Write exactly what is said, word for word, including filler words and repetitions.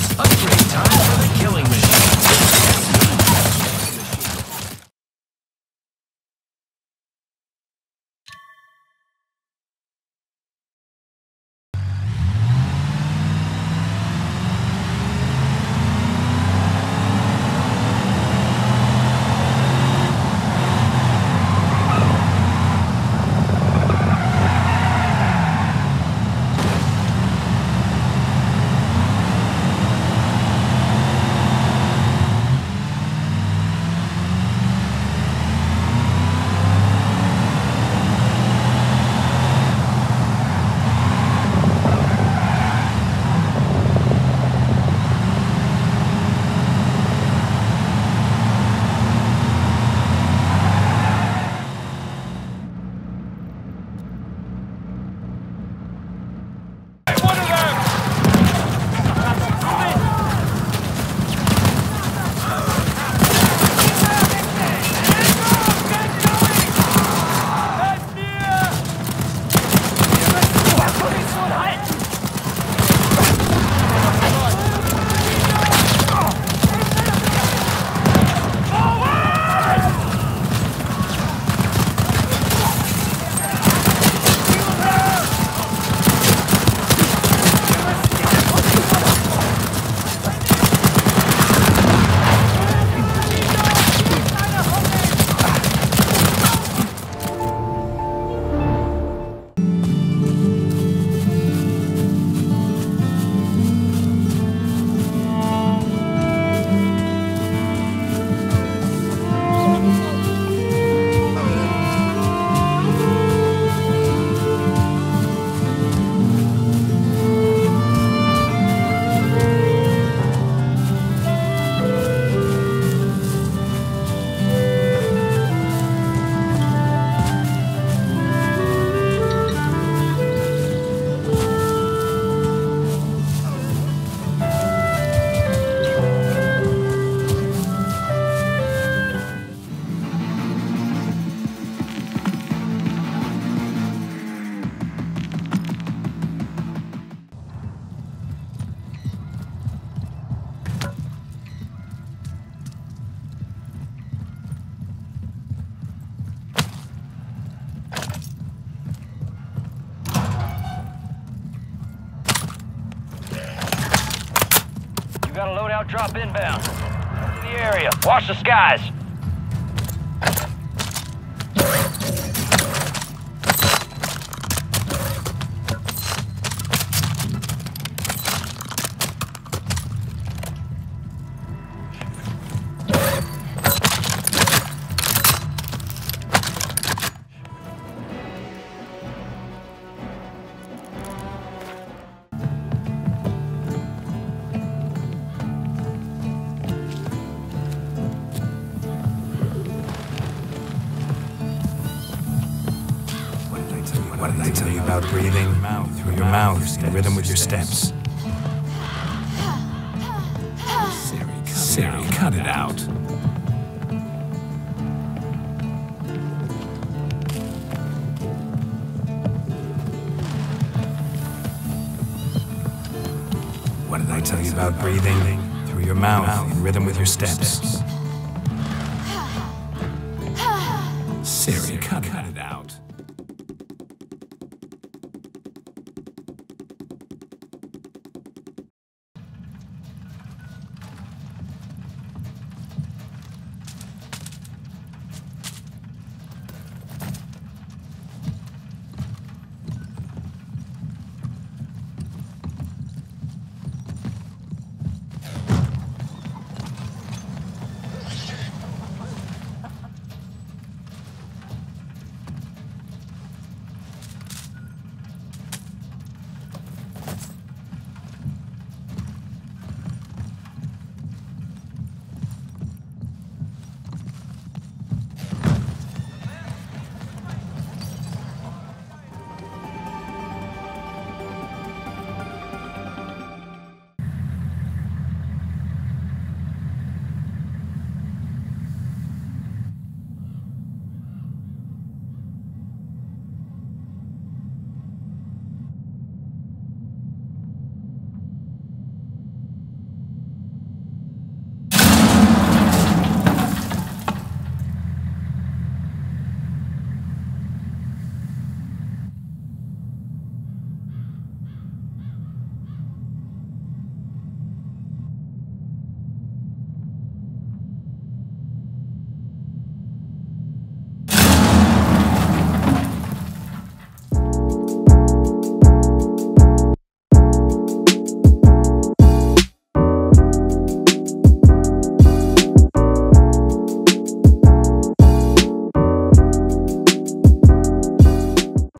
It's upgrade time for the killing machine. Got a loadout drop inbound. To the area. Watch the skies. What did I tell you about breathing through your mouth in rhythm with your steps? Siri, cut it out. What did I tell you about breathing through your mouth in rhythm with your steps? Siri, cut it out.